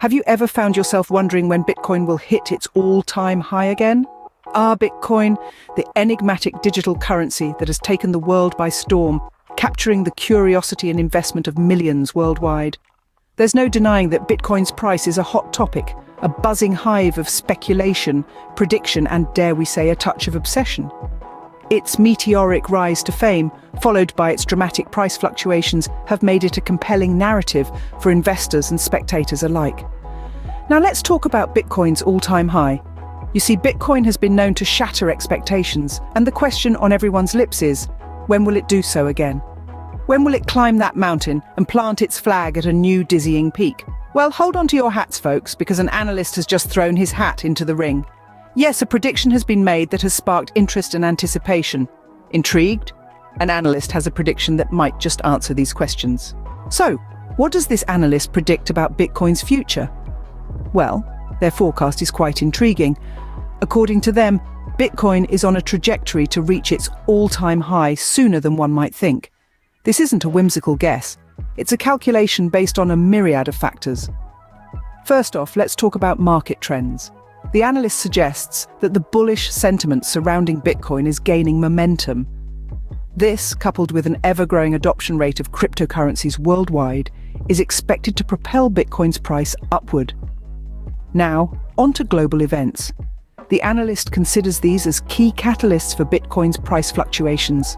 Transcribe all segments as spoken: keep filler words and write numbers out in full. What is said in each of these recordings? Have you ever found yourself wondering when Bitcoin will hit its all-time high again? Ah, Bitcoin, the enigmatic digital currency that has taken the world by storm, capturing the curiosity and investment of millions worldwide. There's no denying that Bitcoin's price is a hot topic, a buzzing hive of speculation, prediction, and dare we say, a touch of obsession. Its meteoric rise to fame, followed by its dramatic price fluctuations, have made it a compelling narrative for investors and spectators alike. Now let's talk about Bitcoin's all-time high. You see, Bitcoin has been known to shatter expectations, and the question on everyone's lips is, when will it do so again? When will it climb that mountain and plant its flag at a new dizzying peak? Well, hold on to your hats, folks, because an analyst has just thrown his hat into the ring. Yes, a prediction has been made that has sparked interest and anticipation. Intrigued? An analyst has a prediction that might just answer these questions. So, what does this analyst predict about Bitcoin's future? Well, their forecast is quite intriguing. According to them, Bitcoin is on a trajectory to reach its all-time high sooner than one might think. This isn't a whimsical guess. It's a calculation based on a myriad of factors. First off, let's talk about market trends. The analyst suggests that the bullish sentiment surrounding Bitcoin is gaining momentum. This, coupled with an ever-growing adoption rate of cryptocurrencies worldwide, is expected to propel Bitcoin's price upward. Now, onto global events. The analyst considers these as key catalysts for Bitcoin's price fluctuations.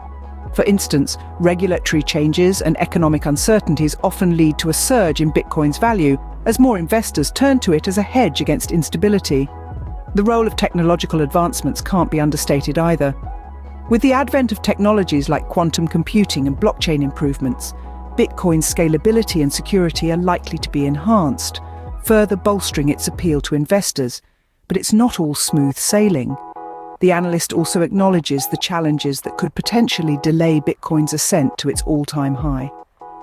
For instance, regulatory changes and economic uncertainties often lead to a surge in Bitcoin's value as more investors turn to it as a hedge against instability. The role of technological advancements can't be understated either. With the advent of technologies like quantum computing and blockchain improvements, Bitcoin's scalability and security are likely to be enhanced, further bolstering its appeal to investors. But it's not all smooth sailing. The analyst also acknowledges the challenges that could potentially delay Bitcoin's ascent to its all-time high.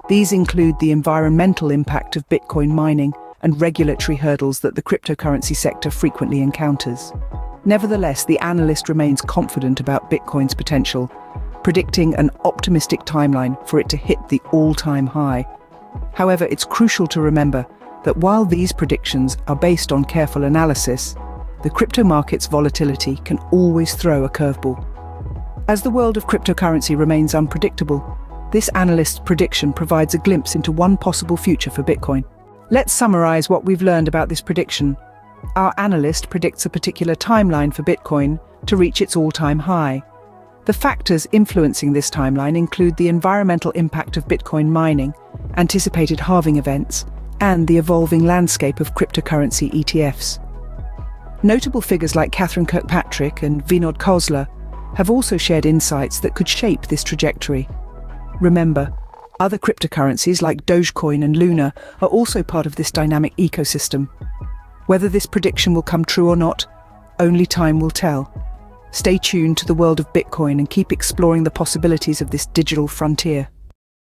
These include the environmental impact of Bitcoin mining and regulatory hurdles that the cryptocurrency sector frequently encounters. Nevertheless, the analyst remains confident about Bitcoin's potential, predicting an optimistic timeline for it to hit the all-time high. However, it's crucial to remember that while these predictions are based on careful analysis, the crypto market's volatility can always throw a curveball. As the world of cryptocurrency remains unpredictable, this analyst's prediction provides a glimpse into one possible future for Bitcoin. Let's summarize what we've learned about this prediction. Our analyst predicts a particular timeline for Bitcoin to reach its all-time high. The factors influencing this timeline include the environmental impact of Bitcoin mining, anticipated halving events, and the evolving landscape of cryptocurrency E T Fs. Notable figures like Catherine Kirkpatrick and Vinod Khosla have also shared insights that could shape this trajectory. Remember, other cryptocurrencies like Dogecoin and Luna are also part of this dynamic ecosystem. Whether this prediction will come true or not, only time will tell. Stay tuned to the world of Bitcoin and keep exploring the possibilities of this digital frontier.